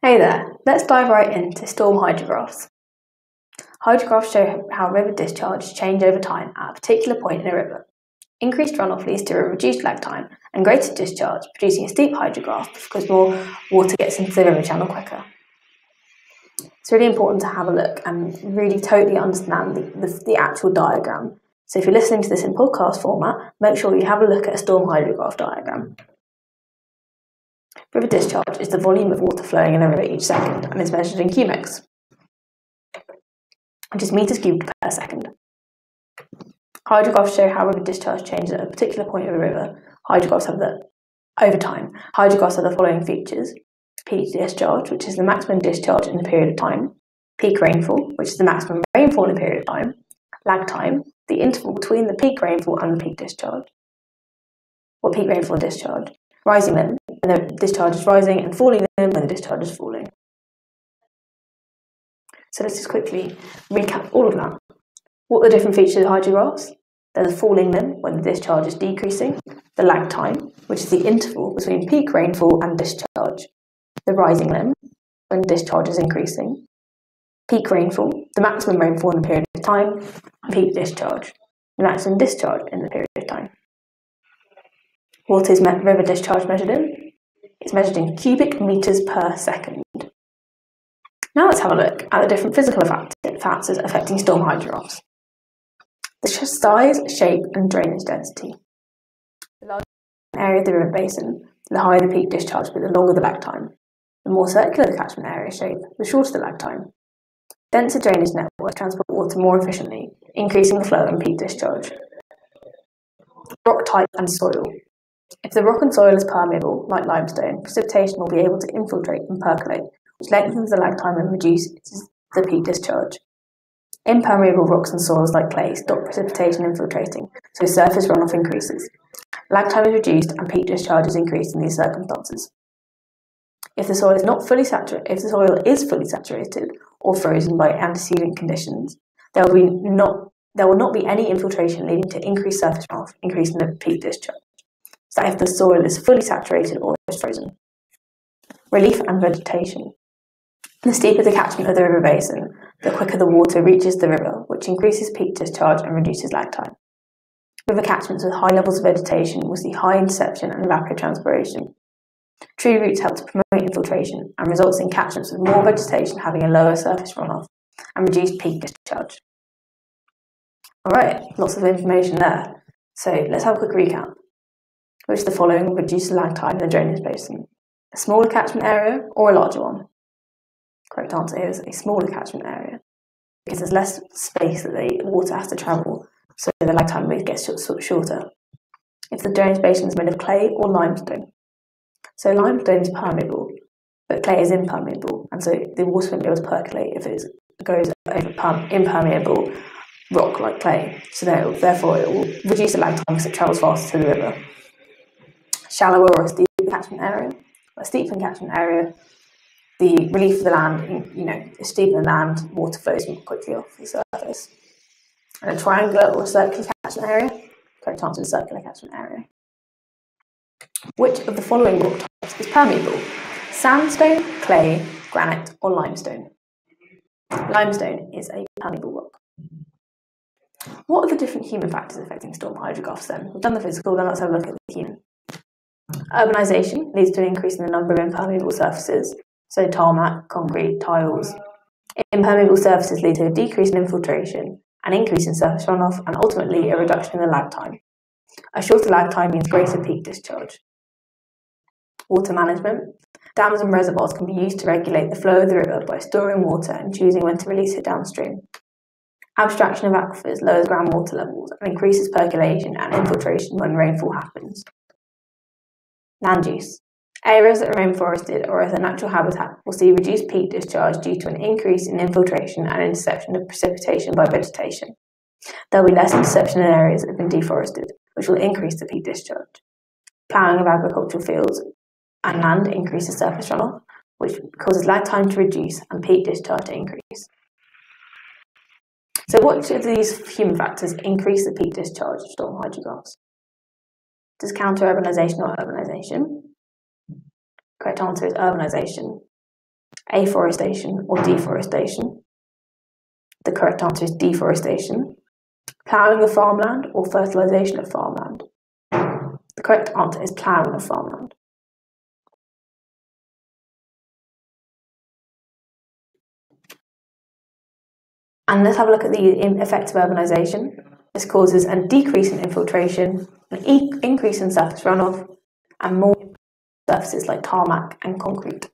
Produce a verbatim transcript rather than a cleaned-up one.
Hey there, let's dive right into storm hydrographs. Hydrographs show how river discharges change over time at a particular point in a river. Increased runoff leads to a reduced lag time and greater discharge, producing a steep hydrograph because more water gets into the river channel quicker. It's really important to have a look and really totally understand the, the, the actual diagram. So if you're listening to this in podcast format, make sure you have a look at a storm hydrograph diagram. River discharge is the volume of water flowing in a river each second and is measured in cumix, which is metres cubed per second. Hydrographs show how river discharge changes at a particular point of a river. Hydrographs have the, over time, hydrographs have the following features: peak discharge, which is the maximum discharge in a period of time; peak rainfall, which is the maximum rainfall in a period of time; lag time, the interval between the peak rainfall and the peak discharge, or peak rainfall discharge; rising length, when the discharge is rising, and falling in when the discharge is falling. So let's just quickly recap all of that. What are the different features of hydrographs? There's a falling limb when the discharge is decreasing, the lag time, which is the interval between peak rainfall and discharge, the rising limb when discharge is increasing, peak rainfall, the maximum rainfall in the period of time, and peak discharge, the maximum discharge in the period of time. What is river discharge measured in? It's measured in cubic metres per second. Now let's have a look at the different physical factors affecting storm hydrographs. The size, shape and drainage density. The larger the area of the river basin, the higher the peak discharge but the longer the lag time. The more circular the catchment area shape, the shorter the lag time. Denser drainage networks transport water more efficiently, increasing the flow and peak discharge. Rock type and soil. If the rock and soil is permeable, like limestone, precipitation will be able to infiltrate and percolate, which lengthens the lag time and reduces the peak discharge. Impermeable rocks and soils like clay stop precipitation infiltrating, so surface runoff increases. Lag time is reduced and peak discharge is increased in these circumstances. If the soil is not fully saturated, if the soil is fully saturated or frozen by antecedent conditions, there will be not there will not be any infiltration, leading to increased surface runoff, increasing the peak discharge. So if the soil is fully saturated or is frozen. Relief and vegetation. The steeper the catchment of the river basin, the quicker the water reaches the river, which increases peak discharge and reduces lag time. River catchments with high levels of vegetation will see high interception and rapid transpiration. Tree roots help to promote infiltration and results in catchments with more vegetation having a lower surface runoff and reduced peak discharge. Alright, lots of information there. So let's have a quick recap, which the following reduce the lag time in the drainage basin: a smaller catchment area or a larger one? The correct answer is a smaller catchment area, because there's less space that the water has to travel, so the lag time gets shorter. If the drainage basin is made of clay or limestone, so limestone is permeable, but clay is impermeable, and so the water won't be able to percolate if it goes over impermeable rock like clay, so therefore it will reduce the lag time because it travels faster to the river. Shallower or a steep catchment area. A steep catchment area, the relief of the land, you know, the steeper the land, water flows more quickly off the surface. And a triangular or circular catchment area. Correct answer is circular catchment area. Which of the following rock types is permeable? Sandstone, clay, granite, or limestone? Limestone is a permeable rock. What are the different human factors affecting storm hydrographs then? We've done the physical, then let's have a look at the human. Urbanisation leads to an increase in the number of impermeable surfaces, so tarmac, concrete, tiles. Impermeable surfaces lead to a decrease in infiltration, an increase in surface runoff, and ultimately a reduction in the lag time. A shorter lag time means greater peak discharge. Water management. Dams and reservoirs can be used to regulate the flow of the river by storing water and choosing when to release it downstream. Abstraction of aquifers lowers groundwater levels and increases percolation and infiltration when rainfall happens. Land use. Areas that remain forested or as a natural habitat will see reduced peak discharge due to an increase in infiltration and interception of precipitation by vegetation. There will be less interception in areas that have been deforested, which will increase the peak discharge. Ploughing of agricultural fields and land increases surface runoff, which causes lag time to reduce and peak discharge to increase. So what do these human factors increase the peak discharge of storm hydrographs? Does counter urbanisation or urbanisation? Correct answer is urbanisation. afforestation or deforestation? The correct answer is deforestation. Ploughing of farmland or fertilisation of farmland? The correct answer is ploughing of farmland. And let's have a look at the effects of urbanisation. This causes a decrease in infiltration, an e increase in surface runoff, and more surfaces like tarmac and concrete.